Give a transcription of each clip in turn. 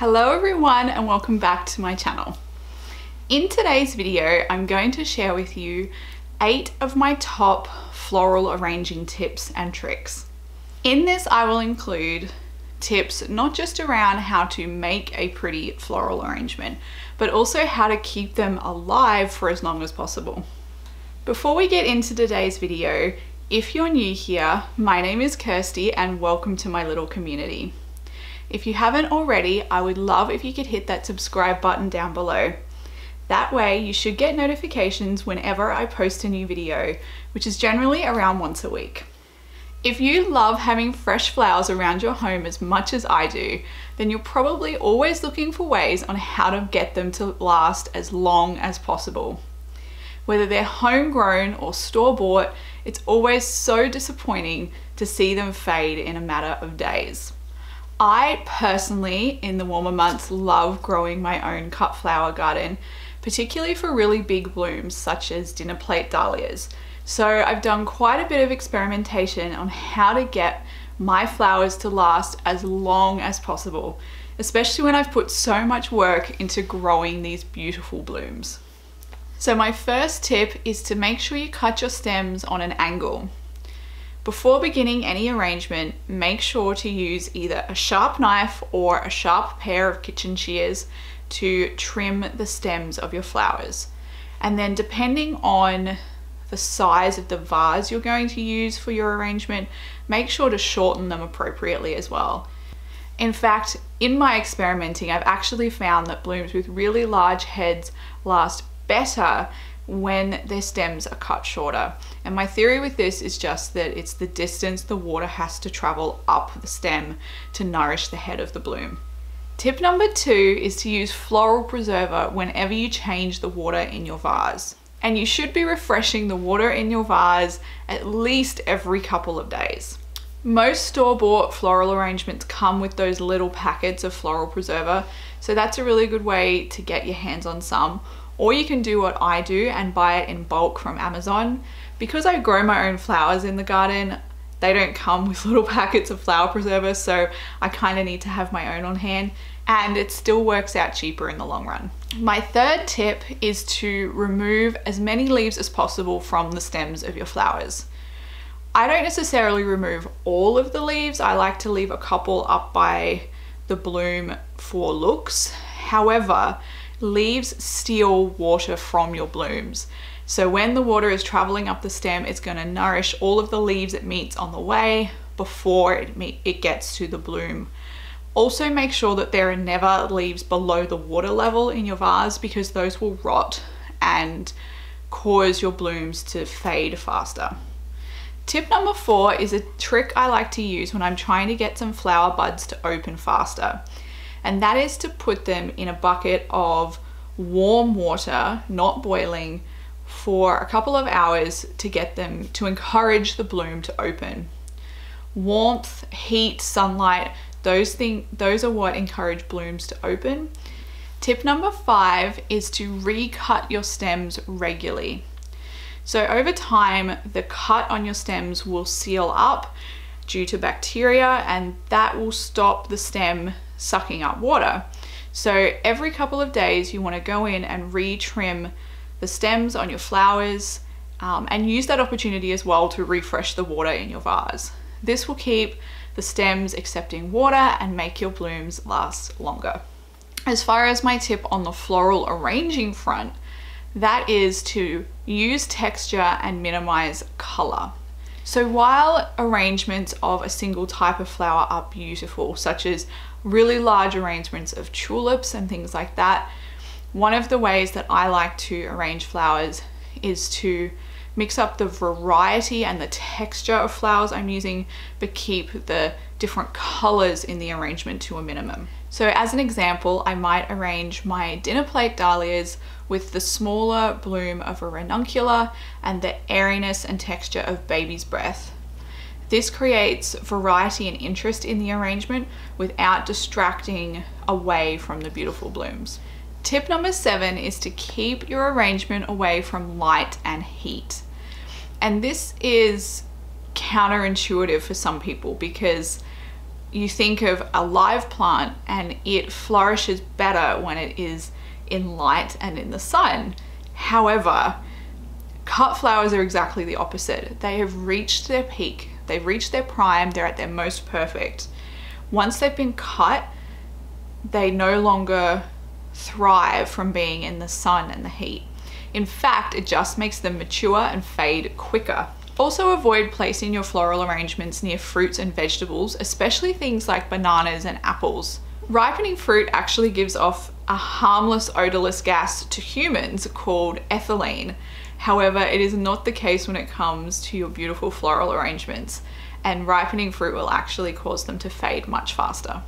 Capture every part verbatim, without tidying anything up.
Hello everyone and welcome back to my channel. In today's video, I'm going to share with you eight of my top floral arranging tips and tricks. In this, I will include tips not just around how to make a pretty floral arrangement, but also how to keep them alive for as long as possible. Before we get into today's video, if you're new here, my name is Kirstie and welcome to my little community. If you haven't already, I would love if you could hit that subscribe button down below. That way you should get notifications whenever I post a new video, which is generally around once a week. If you love having fresh flowers around your home as much as I do, then you're probably always looking for ways on how to get them to last as long as possible. Whether they're homegrown or store-bought, it's always so disappointing to see them fade in a matter of days. I personally, in the warmer months, love growing my own cut flower garden, particularly for really big blooms such as dinner plate dahlias. So I've done quite a bit of experimentation on how to get my flowers to last as long as possible, especially when I've put so much work into growing these beautiful blooms. So my first tip is to make sure you cut your stems on an angle. Before beginning any arrangement, make sure to use either a sharp knife or a sharp pair of kitchen shears to trim the stems of your flowers. And then depending on the size of the vase you're going to use for your arrangement, make sure to shorten them appropriately as well. In fact, in my experimenting, I've actually found that blooms with really large heads last better when their stems are cut shorter. And my theory with this is just that it's the distance the water has to travel up the stem to nourish the head of the bloom. Tip number two is to use floral preserver whenever you change the water in your vase. And you should be refreshing the water in your vase at least every couple of days. Most store-bought floral arrangements come with those little packets of floral preserver, so that's a really good way to get your hands on some. Or you can do what I do and buy it in bulk from Amazon. Because I grow my own flowers in the garden, they don't come with little packets of flower preserver, so I kind of need to have my own on hand, and it still works out cheaper in the long run. My third tip is to remove as many leaves as possible from the stems of your flowers. I don't necessarily remove all of the leaves. I like to leave a couple up by the bloom for looks. However, leaves steal water from your blooms. So when the water is traveling up the stem, it's going to nourish all of the leaves it meets on the way before it, meet, it gets to the bloom. Also make sure that there are never leaves below the water level in your vase, because those will rot and cause your blooms to fade faster. Tip number four is a trick I like to use when I'm trying to get some flower buds to open faster. And that is to put them in a bucket of warm water, not boiling, for a couple of hours to get them to encourage the bloom to open. Warmth, heat, sunlight, those things, those are what encourage blooms to open. Tip number five is to recut your stems regularly. So over time, the cut on your stems will seal up due to bacteria, and that will stop the stem sucking up water. So every couple of days you want to go in and retrim the stems on your flowers, um, and use that opportunity as well to refresh the water in your vase. This will keep the stems accepting water and make your blooms last longer. As far as my tip on the floral arranging front, that is to use texture and minimize color. So while arrangements of a single type of flower are beautiful, such as really large arrangements of tulips and things like that, one of the ways that I like to arrange flowers is to mix up the variety and the texture of flowers I'm using, but keep the different colors in the arrangement to a minimum. So as an example, I might arrange my dinner plate dahlias with the smaller bloom of a ranuncula and the airiness and texture of baby's breath. This creates variety and interest in the arrangement without distracting away from the beautiful blooms. Tip number seven is to keep your arrangement away from light and heat. And this is counterintuitive for some people, because you think of a live plant and it flourishes better when it is in light and in the sun. However, cut flowers are exactly the opposite. They have reached their peak, they've reached their prime, they're at their most perfect. Once they've been cut, they no longer thrive from being in the sun and the heat. In fact, it just makes them mature and fade quicker. Also, avoid placing your floral arrangements near fruits and vegetables, especially things like bananas and apples. Ripening fruit actually gives off a harmless odorless gas to humans called ethylene. However, it is not the case when it comes to your beautiful floral arrangements, and ripening fruit will actually cause them to fade much faster.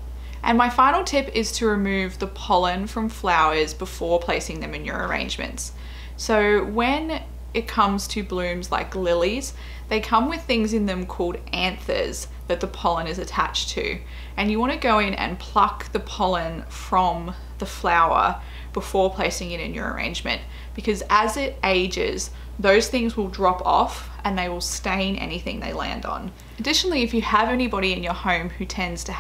And my final tip is to remove the pollen from flowers before placing them in your arrangements. So when it comes to blooms like lilies, they come with things in them called anthers that the pollen is attached to, and you want to go in and pluck the pollen from the flower before placing it in your arrangement, because as it ages, those things will drop off and they will stain anything they land on. Additionally, if you have anybody in your home who tends to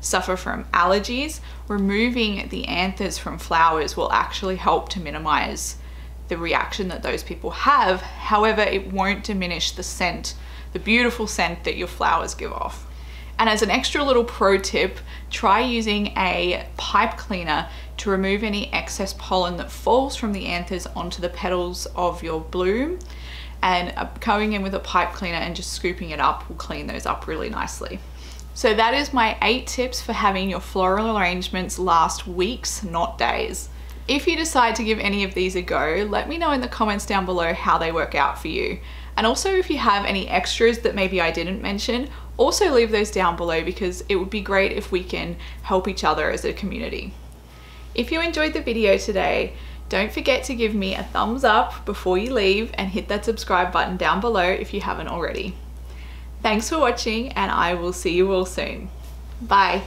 suffer from allergies, removing the anthers from flowers will actually help to minimize the reaction that those people have. However, it won't diminish the scent, the beautiful scent that your flowers give off. And as an extra little pro tip, try using a pipe cleaner to remove any excess pollen that falls from the anthers onto the petals of your bloom, and going in with a pipe cleaner and just scooping it up will clean those up really nicely. So that is my eight tips for having your floral arrangements last weeks, not days. If you decide to give any of these a go, let me know in the comments down below how they work out for you. And also if you have any extras that maybe I didn't mention, also leave those down below, because it would be great if we can help each other as a community. If you enjoyed the video today, don't forget to give me a thumbs up before you leave and hit that subscribe button down below if you haven't already. Thanks for watching, and I will see you all soon. Bye.